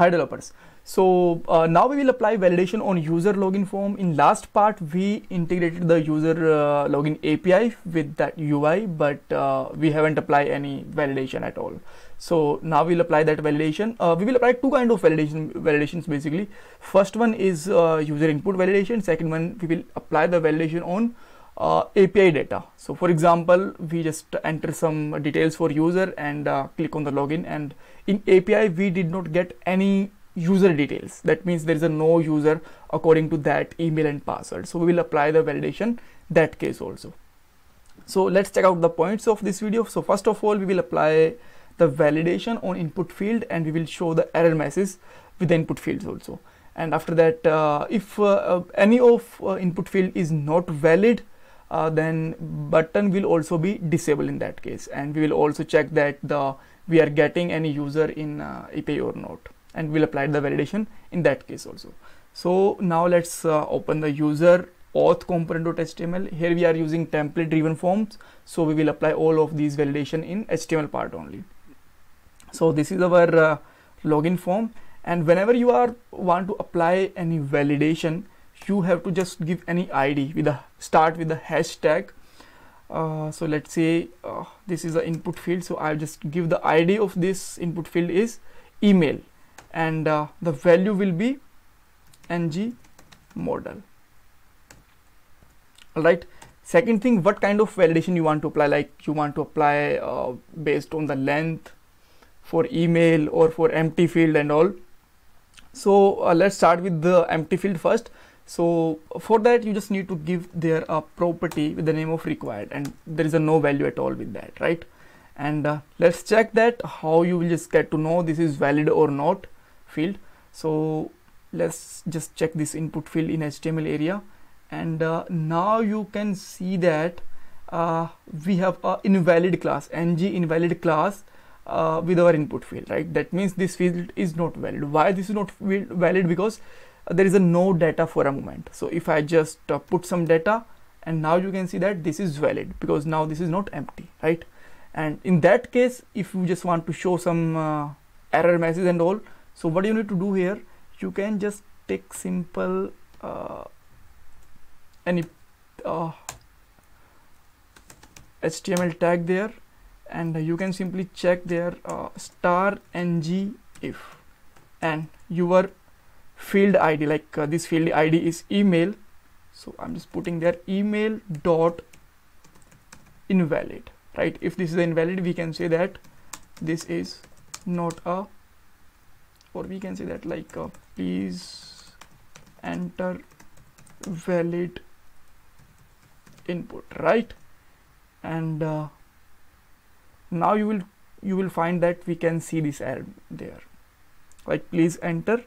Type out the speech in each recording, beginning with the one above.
Hi developers. So now we will apply validation on user login form. In last part we integrated the user login API with that UI, but we haven't applied any validation at all. So now we'll apply that validation. We will apply two kind of validations basically. First one is user input validation. Second one, we will apply the validation on API data. So for example, we just enter some details for user and click on the login, and in API we did not get any user details. That means there is a no user according to that email and password. So we will apply the validation that case also. So let's check out the points of this video. So first of all, we will apply the validation on input field, and we will show the error message with the input fields also. And after that, if any of input field is not valid, then button will also be disabled in that case. And we will also check that we are getting any user in API or not, and we'll apply the validation in that case also. So now let's open the user auth component.html. Here we are using template driven forms, so we will apply all of these validation in HTML part only. So this is our login form, and whenever you want to apply any validation, you have to just give any ID with a start with the hashtag. So let's say this is the input field, so I'll just give the ID of this input field is email, and the value will be ng model. All right. Second thing, what kind of validation you want to apply? Like you want to apply based on the length for email or for empty field and all. So let's start with the empty field first. So for that, you just need to give there a property with the name of required, and there is a no value at all with that, right? And let's check that how you will just get to know this is valid or not field. So let's just check this input field in HTML area, and now you can see that we have a invalid class, ng invalid class with our input field, right? That means this field is not valid. Why this is not valid? Because there is a no data for a moment. So if I just put some data, and now you can see that this is valid because now this is not empty, right? And in that case, if you just want to show some error message and all, so what you need to do here, you can just take simple any HTML tag there, and you can simply check there star ng if, and your field ID, like this field ID is email, so I'm just putting there email dot invalid. Right, if this is invalid, we can say that this is not a, or we can say that like please enter valid input, right? And now you will find that we can see this error there, like please enter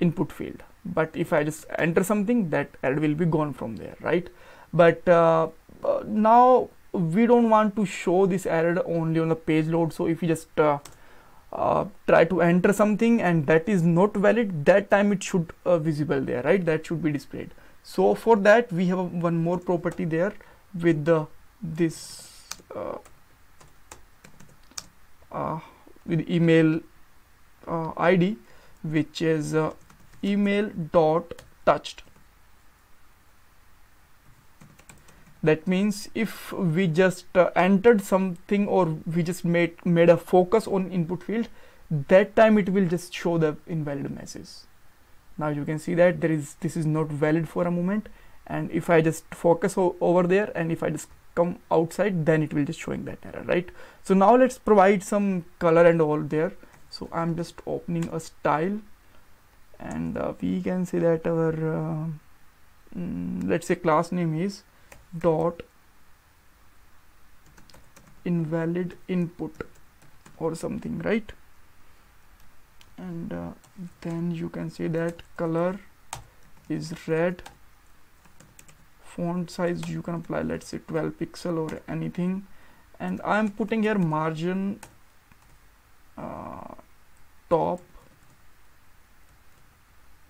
input field. But if I just enter something, that error will be gone from there, right? But now we don't want to show this error only on the page load. So if you just try to enter something and that is not valid, that time it should visible there, right? That should be displayed. So for that, we have one more property there with the with email ID, which is email dot touched. That means if we just entered something, or we just made a focus on input field, that time it will just show the invalid message. Now you can see that this is not valid for a moment, and if I just focus over there, and if I just come outside, then it will just showing that error, right? So now let's provide some color and all there. So I'm just opening a style, and we can say that our let's say class name is dot invalid input or something, right? And then you can say that color is red, font size you can apply, let's say 12 pixel or anything, and I'm putting here margin top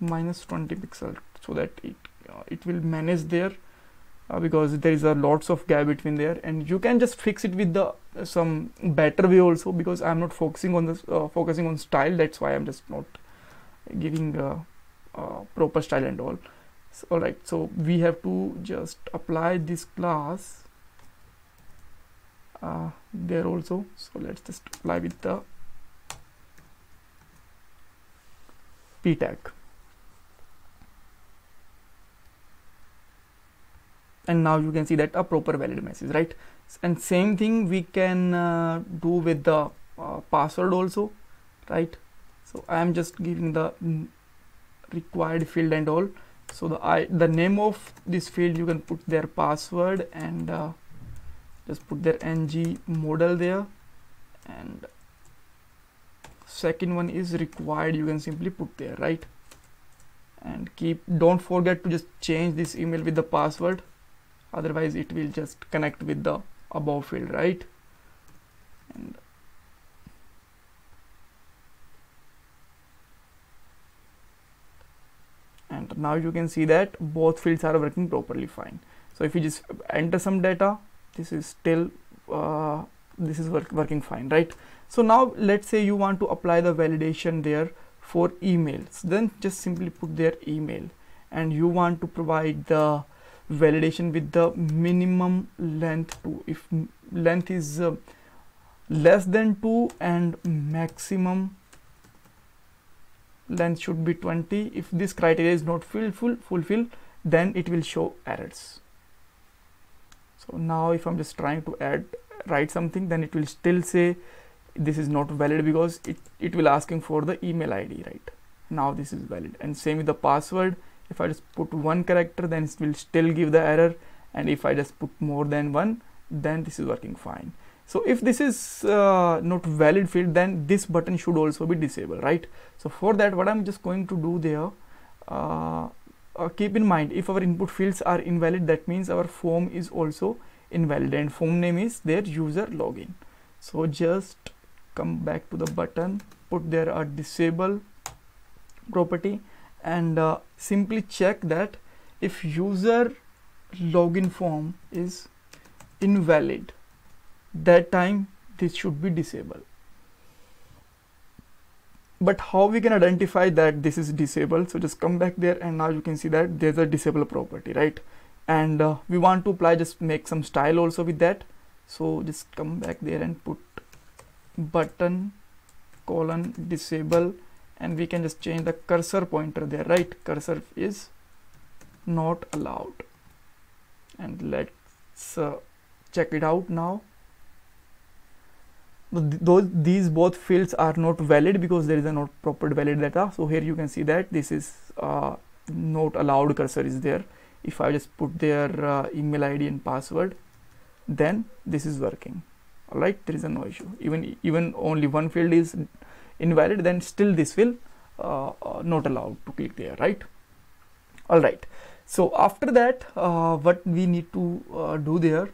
minus 20 pixel, so that it will manage there. Because there is a lots of gap between there, and you can just fix it with the some better way also, because I'm not focusing on style, that's why I'm just not giving a proper style and all. So, all right, so we have to just apply this class there also. So let's just apply with the p tag. And now you can see that a proper valid message, right? And same thing we can do with the password also, right? So I am just giving the required field and all. So the name of this field, you can put their password and just put their ng model there. And second one is required, you can simply put there, right? And don't forget to just change this email with the password. Otherwise it will just connect with the above field, right? And now you can see that both fields are working properly fine. So if you just enter some data, this is still working fine, right? So now let's say you want to apply the validation there for emails, then just simply put their email, and you want to provide the validation with the minimum length 2. If length is less than 2 and maximum length should be 20. If this criteria is not fulfilled, then it will show errors. So now if I'm just trying to write something, then it will still say this is not valid because it will asking for the email ID, right? Now this is valid. And same with the password. If I just put one character, then it will still give the error. And if I just put more than one, then this is working fine. So if this is not valid field, then this button should also be disabled, right? So for that, what I'm just going to do there, keep in mind, if our input fields are invalid, that means our form is also invalid, and form name is their user login. So just come back to the button, put there a disable property, and simply check that if user login form is invalid, that time this should be disabled. But how we can identify that this is disabled? So just come back there, and now you can see that there's a disable property, right? And we want to apply, just make some style also with that. So just come back there and put button : disable, and we can just change the cursor pointer there, right? Cursor is not allowed. And let's check it out now. These both fields are not valid because there is a not proper valid data. So here you can see that this is not allowed cursor is there. If I just put their email ID and password, then this is working. All right, there is a no issue. Even only one field is invalid, then still this will not allowed to click there, right? All right. So after that, what we need to do there.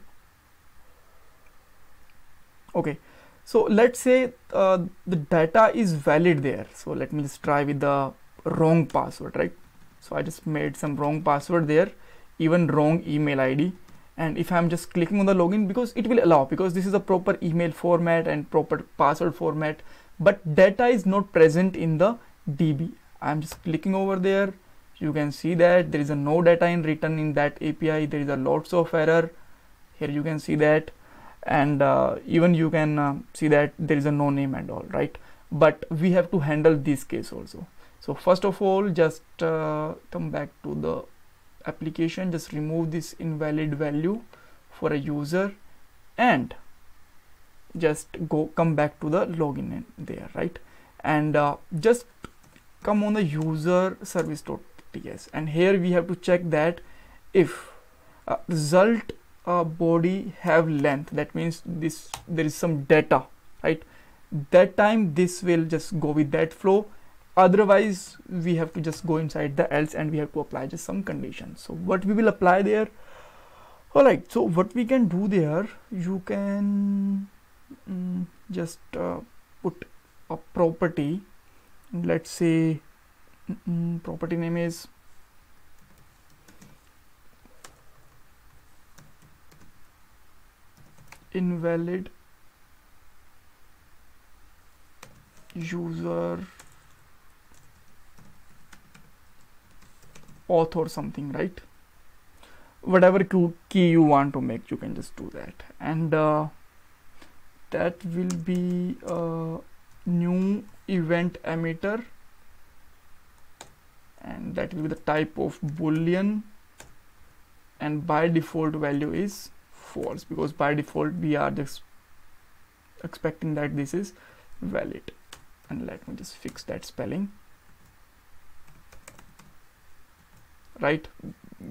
Okay. So let's say the data is valid there. So let me just try with the wrong password, right? So I just made some wrong password there, even wrong email ID. And if I'm just clicking on the login, because it will allow, because this is a proper email format and proper password format, but data is not present in the DB. I'm just clicking over there. You can see that there is a no data in written in that API. There is a lots of error. Here you can see that. And even you can see that there is a no name and all, right? But we have to handle this case also. So first of all, just come back to the application, just remove this invalid value for a user, and just come back to the login there, right? And just come on the user service.ts, and here we have to check that if result body have length, that means there is some data, right? That time this will just go with that flow. Otherwise we have to just go inside the else, and we have to apply just some conditions. So what we will apply there. All right, so what we can do there, you can just put a property. Let's say property name is invalid user auth or something, right? Whatever key you want to make, you can just do that. And that will be new event emitter, and that will be the type of boolean, and by default value is false, because by default we are just expecting that this is valid. And let me just fix that spelling, right?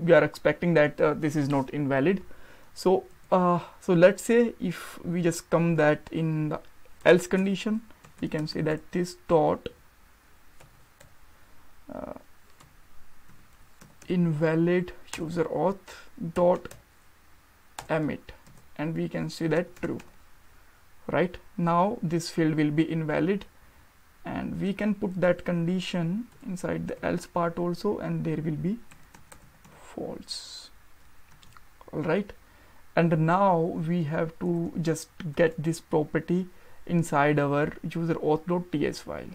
We are expecting that this is not invalid. So so let's say if we just come that in the else condition, we can say that this dot invalid user auth dot emit, and we can say that true. Right now this field will be invalid, and we can put that condition inside the else part also, and there will be false. All right and now we have to just get this property inside our user auth.ts file.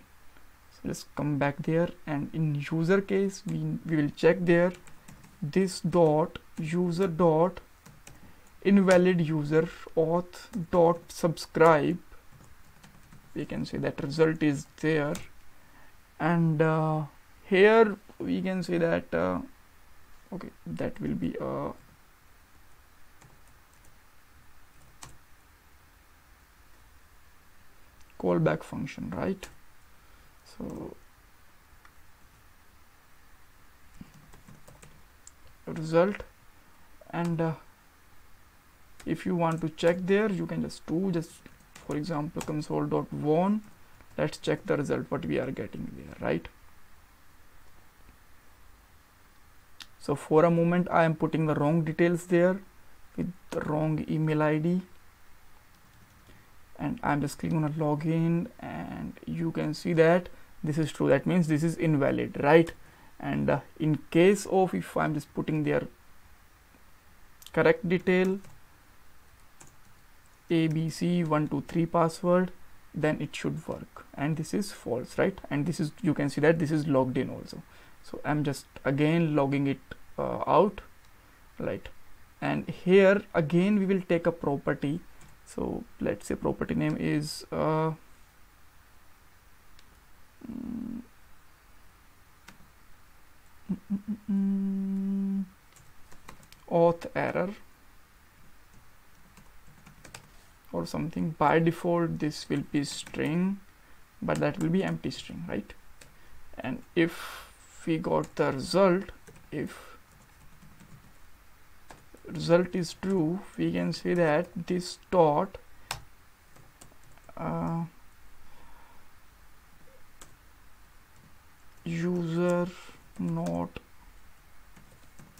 So let's come back there, and in user case we will check there this dot user dot invalid user auth dot subscribe. We can say that result is there, and here we can say that okay, that will be callback function, right? So result, and if you want to check there, you can just do for example console.warn. let's check the result what we are getting there, right? So for a moment I am putting the wrong details there with the wrong email ID, and I'm just clicking on login, and you can see that this is true. That means this is invalid, right? And in case of if I'm just putting their correct detail abc123 password, then it should work, and this is false, right? And this is, you can see that this is logged in also. So I'm just again logging it out, right? And here again we will take a property. So let's say property name is auth error or something. By default this will be string, but that will be empty string, right? And if we got the result, if result is true, we can say that this dot user not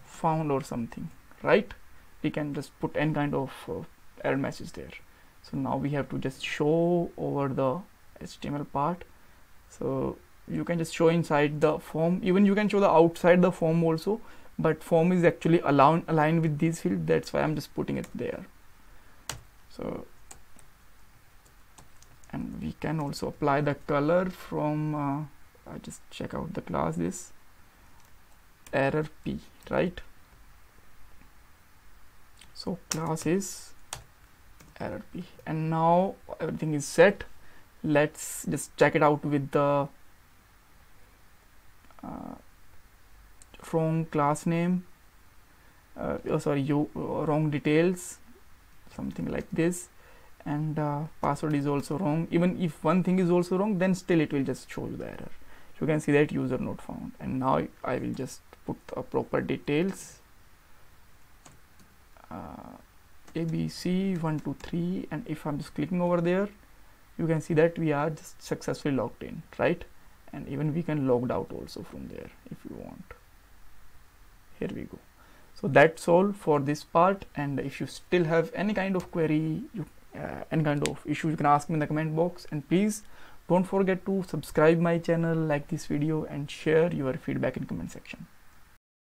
found or something, right? We can just put any kind of error message there. So now we have to just show over the HTML part. So you can just show inside the form, even you can show the outside the form also, but form is actually aligned with these fields, that's why I'm just putting it there. So, and we can also apply the color from I just check out the class this error p, right? So class is error p, and now everything is set. Let's just check it out with the wrong class name, wrong details, something like this, and password is also wrong. Even if one thing is also wrong, then still it will just show you the error. You can see that user not found, and now I will just put the proper details abc123, and if I'm just clicking over there, you can see that we are just successfully logged in, right? And even we can logged out also from there if you want. Here we go. So that's all for this part, and if you still have any kind of query, any kind of issue, you can ask me in the comment box. And please don't forget to subscribe my channel, like this video, and share your feedback in comment section.